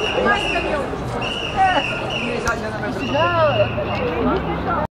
That's